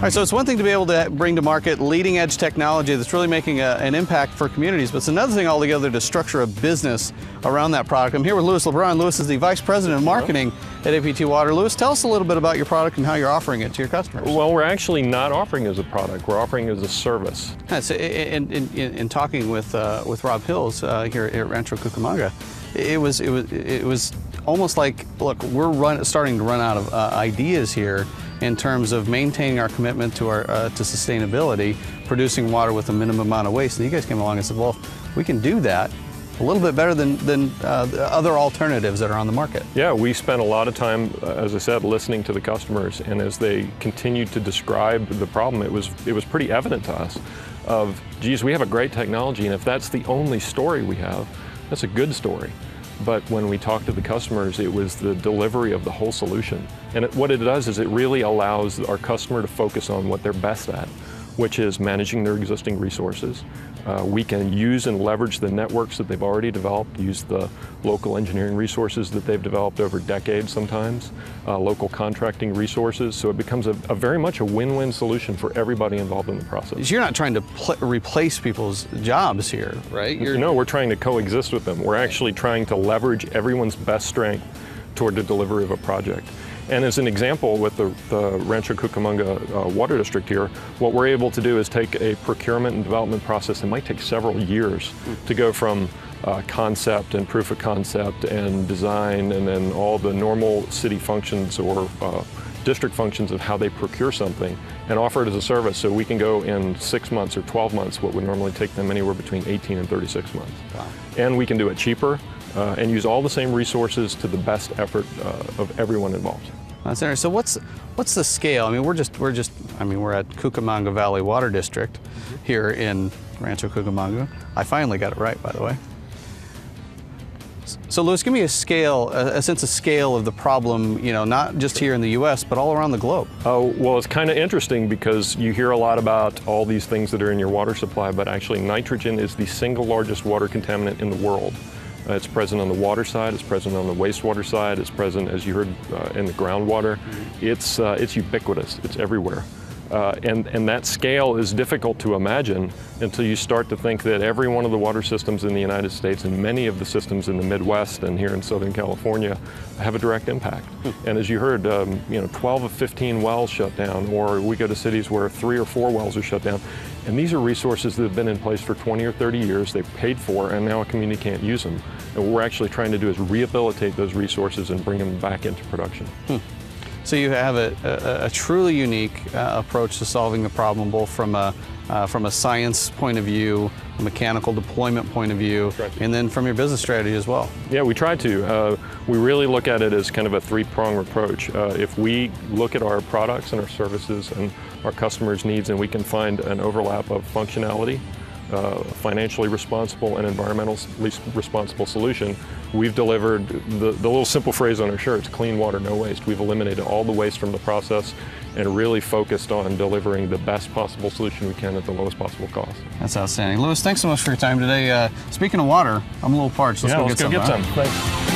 All right, so it's one thing to be able to bring to market leading edge technology that's really making an impact for communities, but it's another thing altogether to structure a business around that product. I'm here with Lewis LeBron. Lewis is the Vice President of Marketing at APT Water. Lewis, tell us a little bit about your product and how you're offering it to your customers. Well, we're actually not offering it as a product, we're offering it as a service. That's, in talking with Rob Hills here at Rancho Cucamonga, it was almost like, look, we're starting to run out of ideas here in terms of maintaining our commitment to our to sustainability, producing water with a minimum amount of waste. And you guys came along and said, well, we can do that a little bit better than the other alternatives that are on the market. Yeah, we spent a lot of time, as I said, listening to the customers, and as they continued to describe the problem, it was pretty evident to us of, geez, we have a great technology, and if that's the only story we have, that's a good story. But when we talked to the customers, it was the delivery of the whole solution. And what it does is it really allows our customer to focus on what they're best at, which is managing their existing resources. We can use and leverage the networks that they've already developed, use the local engineering resources that they've developed over decades sometimes, local contracting resources, so it becomes a very much a win-win solution for everybody involved in the process. You're not trying to replace people's jobs here, right? No, we're trying to coexist with them. We're actually trying to leverage everyone's best strength toward the delivery of a project. And as an example, with the Rancho Cucamonga Water District here, what we're able to do is take a procurement and development process that might take several years to go from concept and proof of concept and design and then all the normal city functions or district functions of how they procure something, and offer it as a service, so we can go in 6 months or 12 months, what would normally take them anywhere between 18 and 36 months. Wow. And we can do it cheaper and use all the same resources to the best effort of everyone involved. That's interesting. So what's the scale? I mean, we're at Cucamonga Valley Water District here in Rancho Cucamonga. I finally got it right, by the way. So Lewis, give me a scale, a sense of scale of the problem, you know, not just here in the U.S., but all around the globe. Oh, well, it's kind of interesting because you hear a lot about all these things that are in your water supply, but actually nitrogen is the single largest water contaminant in the world. It's present on the water side, it's present on the wastewater side, it's present, as you heard, in the groundwater. It's ubiquitous, it's everywhere. And that scale is difficult to imagine until you start to think that every one of the water systems in the United States and many of the systems in the Midwest and here in Southern California have a direct impact. And as you heard, 12 of 15 wells shut down, or we go to cities where 3 or 4 wells are shut down. And these are resources that have been in place for 20 or 30 years, they've paid for, and now a community can't use them. And what we're actually trying to do is rehabilitate those resources and bring them back into production. So you have a truly unique approach to solving the problem, both from a science point of view, a mechanical deployment point of view, and then from your business strategy as well. Yeah, we try to. We really look at it as kind of a three-pronged approach. If we look at our products and our services and our customers' needs, and we can find an overlap of functionality, financially responsible and environmentally responsible solution, we've delivered the little simple phrase on our shirts, clean water, no waste. We've eliminated all the waste from the process and really focused on delivering the best possible solution we can at the lowest possible cost. That's outstanding. Lewis, thanks so much for your time today. Speaking of water, I'm a little parched. Let's go get some. Thanks.